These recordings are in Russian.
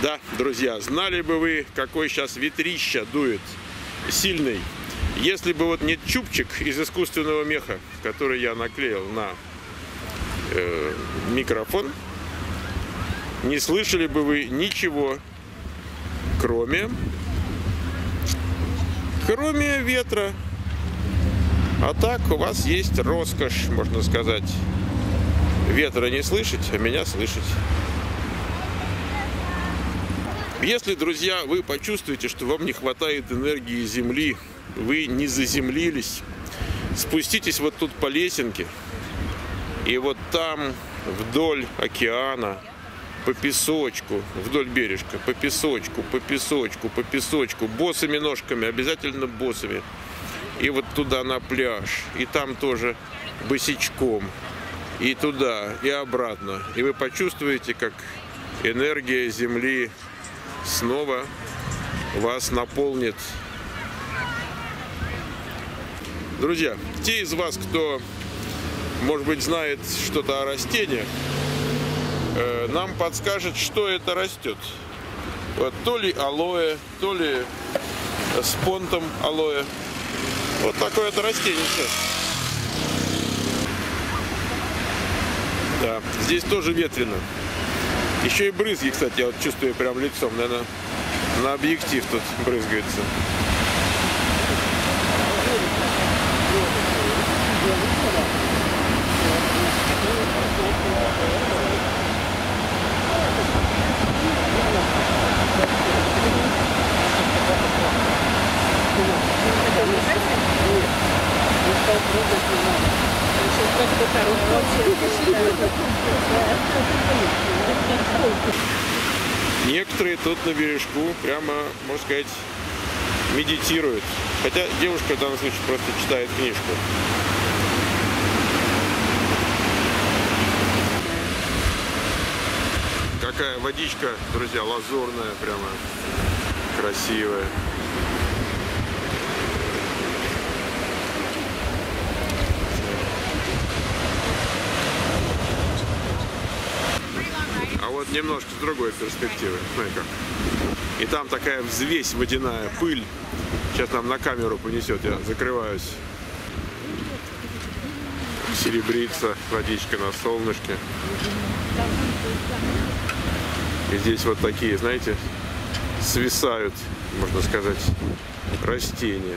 Да, друзья, знали бы вы, какой сейчас ветрища дует, сильный, если бы вот не чубчик из искусственного меха, который я наклеил на микрофон, не слышали бы вы ничего, кроме ветра. А так у вас есть роскошь, можно сказать, ветра не слышать, а меня слышать. Если, друзья, вы почувствуете, что вам не хватает энергии земли, вы не заземлились, спуститесь вот тут по лесенке, и вот там вдоль океана, по песочку, вдоль бережка, по песочку, по песочку, по песочку, босыми ножками, обязательно босыми, и вот туда на пляж, и там тоже босичком, и туда, и обратно, и вы почувствуете, как энергия земли снова вас наполнит. Друзья, те из вас, кто, может быть, знает что-то о растениях, нам подскажет, что это растет. Вот, то ли алоэ, то ли с понтом алоэ. Вот такое это растение. Да, здесь тоже ветрено. Еще и брызги, кстати, я вот чувствую прям лицом, наверное, на объектив тут брызгается. Некоторые тут на бережку прямо, можно сказать, медитируют. Хотя девушка в данном случае просто читает книжку. Какая водичка, друзья, лазурная, прямо красивая. Вот немножко с другой перспективы. Смотри как. И там такая взвесь водяная, пыль. Сейчас нам на камеру понесет, я закрываюсь. Серебрится водичка на солнышке. И здесь вот такие, знаете, свисают, можно сказать, растения.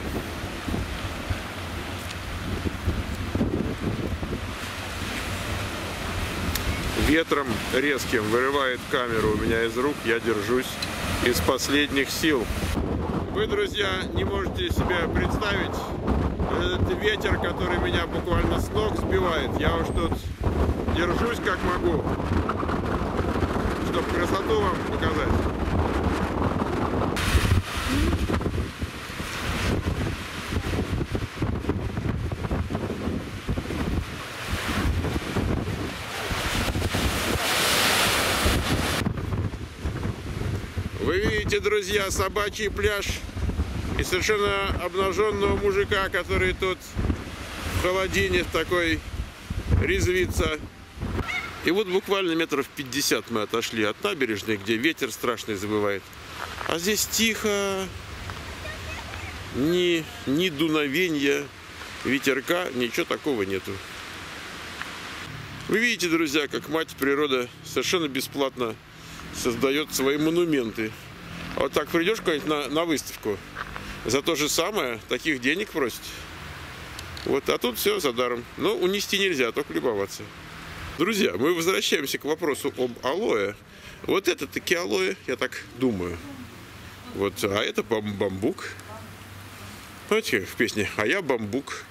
Ветром резким вырывает камеру у меня из рук, я держусь из последних сил. Вы, друзья, не можете себе представить этот ветер, который меня буквально с ног сбивает. Я уж тут держусь как могу, чтобы красоту вам показать. Друзья, собачий пляж и совершенно обнаженного мужика, который тут в холодине такой резвится. И вот буквально метров 50 мы отошли от набережной, где ветер страшный забывает. А здесь тихо, ни дуновенья ветерка, ничего такого нету. Вы видите, друзья, как мать природа совершенно бесплатно создает свои монументы. Вот так придешь куда-нибудь на выставку, за то же самое таких денег просят. Вот, а тут все за даром. Но унести нельзя, только любоваться. Друзья, мы возвращаемся к вопросу об алоэ. Вот это таки алоэ, я так думаю. Вот, а это бамбук. Знаете, в песне «А я бамбук».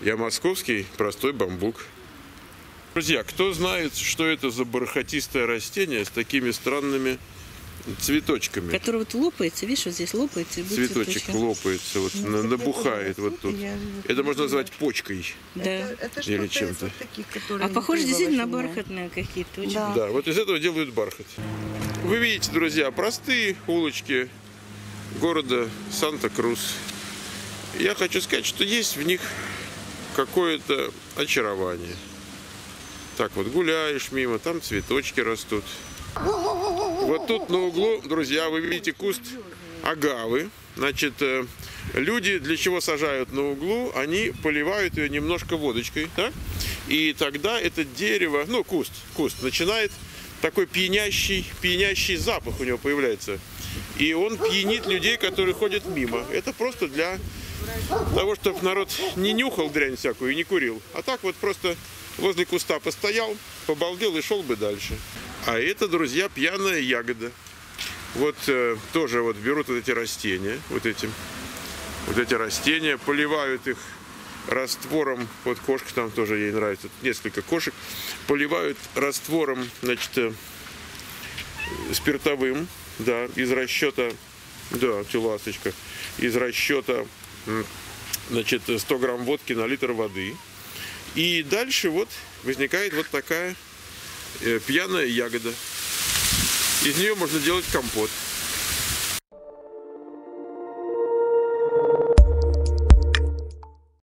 Я московский простой бамбук. Друзья, кто знает, что это за бархатистое растение с такими странными цветочками. Который вот лопается, видишь, вот здесь лопается. И будет цветочек лопается, вот, ну, набухает вот тут. Это можно назвать почкой. Да. Это или чем-то. Вот похоже действительно на бархатные какие-то. Да. Да, вот из этого делают бархат. Вы видите, друзья, простые улочки города Санта Круз. Я хочу сказать, что есть в них какое-то очарование. Так вот гуляешь мимо, там цветочки растут. Вот тут на углу, друзья, вы видите куст агавы. Значит, люди для чего сажают на углу? Они поливают ее немножко водочкой, да? И тогда это дерево, ну, куст начинает такой пьянящий запах у него появляется. И он пьянит людей, которые ходят мимо. Это просто для того, чтобы народ не нюхал дрянь всякую и не курил. А так вот просто возле куста постоял, побалдел и шел бы дальше. А это, друзья, пьяная ягода. Вот тоже вот берут вот эти растения, вот эти растения, поливают их раствором, вот кошка там тоже ей нравится, тут несколько кошек, поливают раствором, значит, спиртовым, да, из расчета, да, ласточка, из расчета, значит, 100 грамм водки на литр воды. И дальше вот возникает вот такая пьяная ягода. Из нее можно делать компот.